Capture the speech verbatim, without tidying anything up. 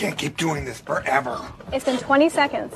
can't keep doing this forever. It's been twenty seconds.